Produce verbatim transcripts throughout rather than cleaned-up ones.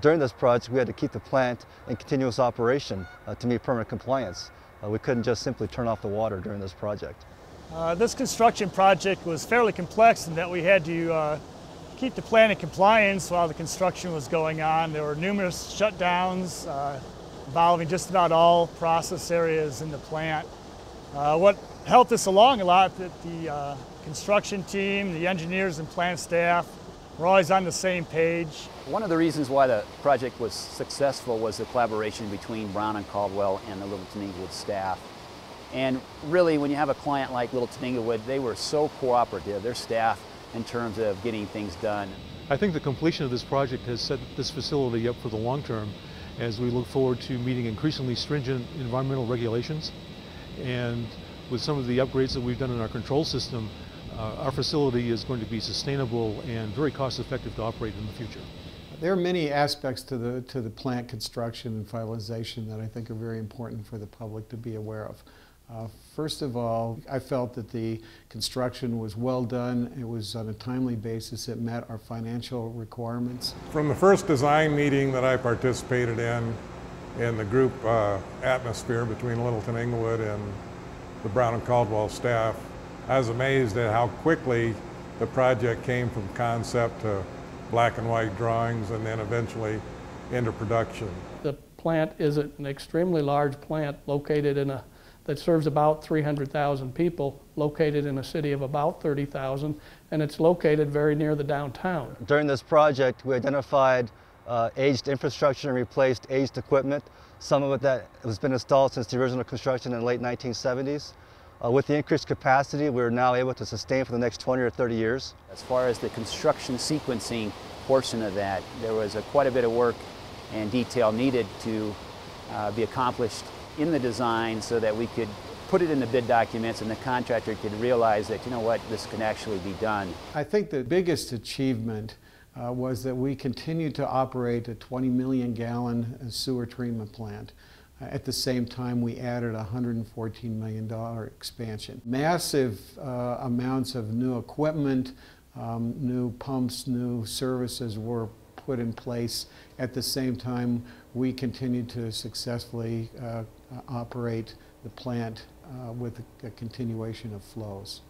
during this project, we had to keep the plant in continuous operation uh, to meet permanent compliance. Uh, we couldn't just simply turn off the water during this project. Uh, this construction project was fairly complex in that we had to uh, keep the plant in compliance while the construction was going on. There were numerous shutdowns uh, involving just about all process areas in the plant. Uh, what helped us along a lot that the uh, construction team, the engineers and plant staff were always on the same page. One of the reasons why the project was successful was the collaboration between Brown and Caldwell and the Littleton/Englewood staff. And really, when you have a client like Littleton/Englewood, they were so cooperative, their staff, in terms of getting things done. I think the completion of this project has set this facility up for the long term as we look forward to meeting increasingly stringent environmental regulations. And with some of the upgrades that we've done in our control system, uh, our facility is going to be sustainable and very cost effective to operate in the future. There are many aspects to the, to the plant construction and finalization that I think are very important for the public to be aware of. Uh, first of all, I felt that the construction was well done. It was on a timely basis. It met our financial requirements. From the first design meeting that I participated in, in the group uh, atmosphere between Littleton/Englewood and the Brown and Caldwell staff, I was amazed at how quickly the project came from concept to black and white drawings and then eventually into production. The plant is an extremely large plant located in a that serves about three hundred thousand people, located in a city of about thirty thousand, and it's located very near the downtown. During this project, we identified uh, aged infrastructure and replaced aged equipment, some of it that has been installed since the original construction in the late nineteen seventies. Uh, with the increased capacity, we're now able to sustain for the next twenty or thirty years. As far as the construction sequencing portion of that, there was a, quite a bit of work and detail needed to uh, be accomplished in the design so that we could put it in the bid documents and the contractor could realize that, you know what, this can actually be done. I think the biggest achievement uh, was that we continued to operate a twenty million gallon sewer treatment plant. At the same time, we added a one hundred fourteen million dollar expansion. Massive uh, amounts of new equipment, um, new pumps, new services were put in place. At the same time, we continued to successfully uh, operate the plant uh, with a continuation of flows.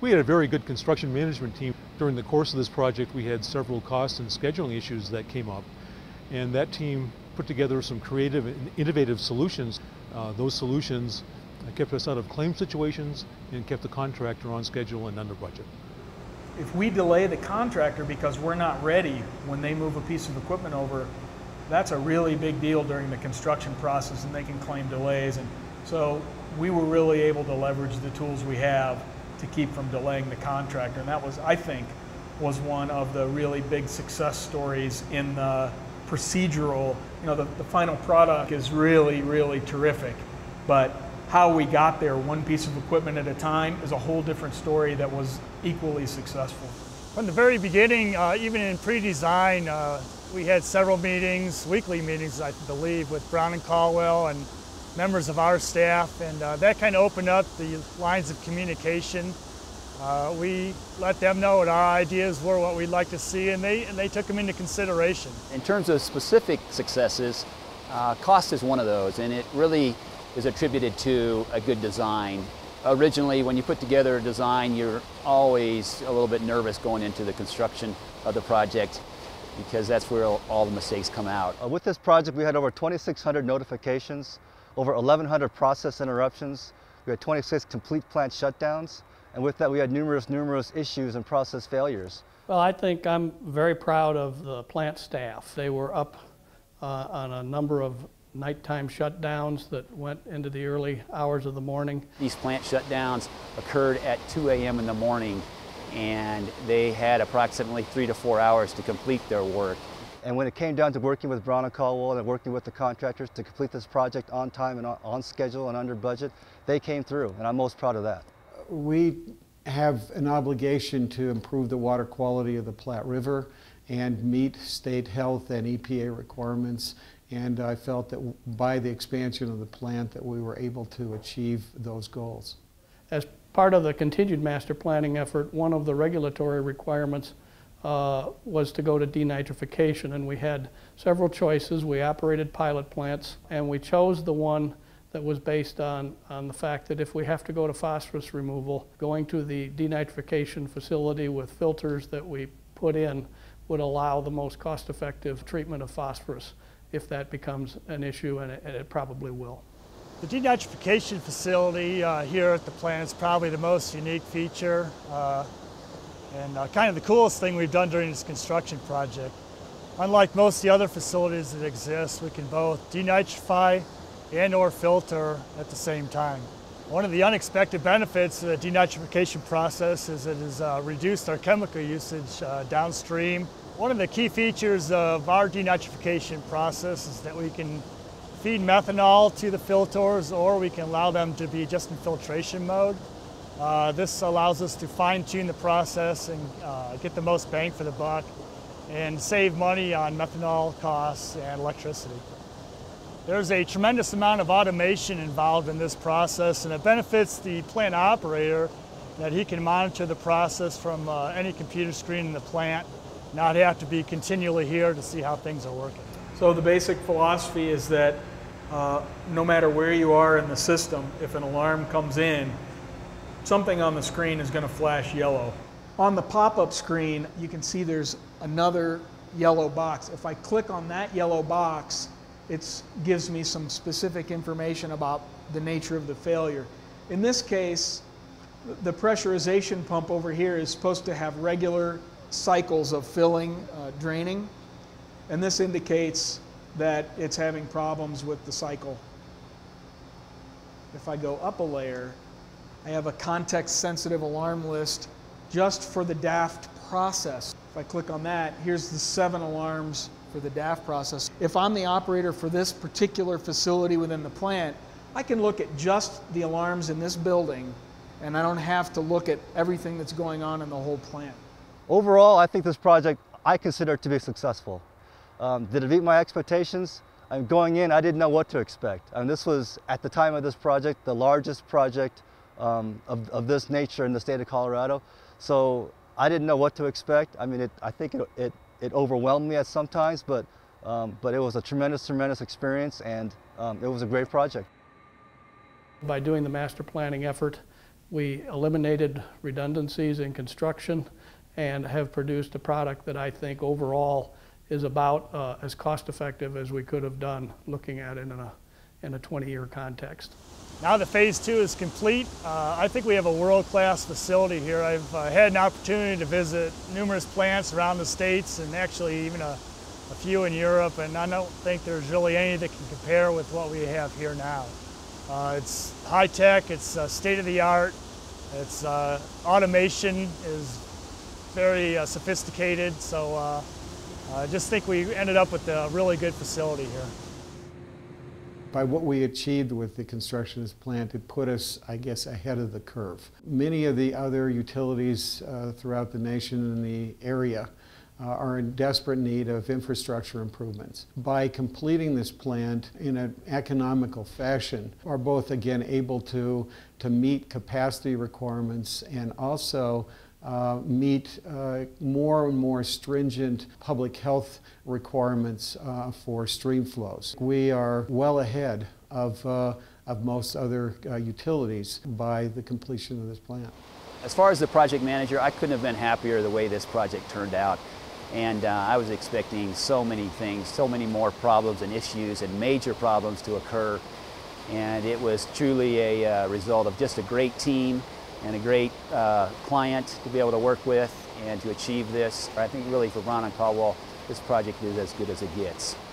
We had a very good construction management team. During the course of this project, we had several cost and scheduling issues that came up, and that team put together some creative and innovative solutions. Uh, those solutions kept us out of claim situations and kept the contractor on schedule and under budget. If we delay the contractor because we're not ready when they move a piece of equipment over, that's a really big deal during the construction process, and they can claim delays. And so we were really able to leverage the tools we have to keep from delaying the contractor. And that was, I think, was one of the really big success stories in the procedural. You know, the, the final product is really, really terrific, but how we got there, one piece of equipment at a time, is a whole different story that was equally successful. From the very beginning, uh, even in pre-design, uh, we had several meetings, weekly meetings, I believe, with Brown and Caldwell and members of our staff, and uh, that kind of opened up the lines of communication. Uh, we let them know what our ideas were, what we'd like to see, and they, and they took them into consideration. In terms of specific successes, uh, cost is one of those, and it really is attributed to a good design. Originally, when you put together a design, you're always a little bit nervous going into the construction of the project because that's where all the mistakes come out. Uh, with this project, we had over twenty-six hundred notifications, over eleven hundred process interruptions, we had twenty-six complete plant shutdowns, and with that we had numerous, numerous issues and process failures. Well, I think I'm very proud of the plant staff. They were up uh, on a number of nighttime shutdowns that went into the early hours of the morning. These plant shutdowns occurred at two A M in the morning, and they had approximately three to four hours to complete their work. And when it came down to working with Brown and Caldwell and working with the contractors to complete this project on time and on schedule and under budget, they came through, and I'm most proud of that. We have an obligation to improve the water quality of the Platte River and meet state health and E P A requirements. And I felt that by the expansion of the plant that we were able to achieve those goals. As part of the continued master planning effort, one of the regulatory requirements uh, was to go to denitrification, and we had several choices. We operated pilot plants, and we chose the one that was based on, on the fact that if we have to go to phosphorus removal, going to the denitrification facility with filters that we put in would allow the most cost-effective treatment of phosphorus if that becomes an issue, and it, and it probably will. The denitrification facility uh, here at the plant is probably the most unique feature uh, and uh, kind of the coolest thing we've done during this construction project. Unlike most of the other facilities that exist, we can both denitrify and or filter at the same time. One of the unexpected benefits of the denitrification process is it has uh, reduced our chemical usage uh, downstream. One of the key features of our denitrification process is that we can feed methanol to the filters, or we can allow them to be just in filtration mode. Uh, this allows us to fine-tune the process and uh, get the most bang for the buck and save money on methanol costs and electricity. There's a tremendous amount of automation involved in this process, and it benefits the plant operator that he can monitor the process from uh, any computer screen in the plant, not have to be continually here to see how things are working. So the basic philosophy is that uh, no matter where you are in the system, if an alarm comes in, something on the screen is going to flash yellow. On the pop-up screen, you can see there's another yellow box. If I click on that yellow box, it gives me some specific information about the nature of the failure. In this case, the pressurization pump over here is supposed to have regular cycles of filling, uh, draining, and this indicates that it's having problems with the cycle. If I go up a layer, I have a context-sensitive alarm list just for the DAFT process. If I click on that, here's the seven alarms for the DAFT process. If I'm the operator for this particular facility within the plant, I can look at just the alarms in this building, and I don't have to look at everything that's going on in the whole plant. Overall, I think this project I consider to be successful. Um, did it meet my expectations? I'm going in, I didn't know what to expect. I mean, this was, at the time of this project, the largest project um, of, of this nature in the state of Colorado. So I didn't know what to expect. I mean, it, I think it, it It overwhelmed me at sometimes, but, um, but it was a tremendous, tremendous experience, and um, it was a great project. By doing the master planning effort, we eliminated redundancies in construction and have produced a product that I think overall is about uh, as cost-effective as we could have done looking at it in a, in a twenty-year context. Now that phase two is complete, uh, I think we have a world-class facility here. I've uh, had an opportunity to visit numerous plants around the states, and actually even a, a few in Europe, and I don't think there's really any that can compare with what we have here now. Uh, it's high-tech, it's uh, state-of-the-art, it's uh, automation is very uh, sophisticated, so uh, I just think we ended up with a really good facility here. By what we achieved with the construction of this plant, it put us, I guess, ahead of the curve. Many of the other utilities uh, throughout the nation and the area uh, are in desperate need of infrastructure improvements. By completing this plant in an economical fashion, are both, again, able to, to meet capacity requirements and also Uh, meet uh, more and more stringent public health requirements uh, for stream flows. We are well ahead of, uh, of most other uh, utilities by the completion of this plant. As far as the project manager, I couldn't have been happier the way this project turned out. And uh, I was expecting so many things, so many more problems and issues and major problems to occur. And it was truly a uh, result of just a great team and a great uh, client to be able to work with and to achieve this. I think really for Brown and Caldwell, this project is as good as it gets.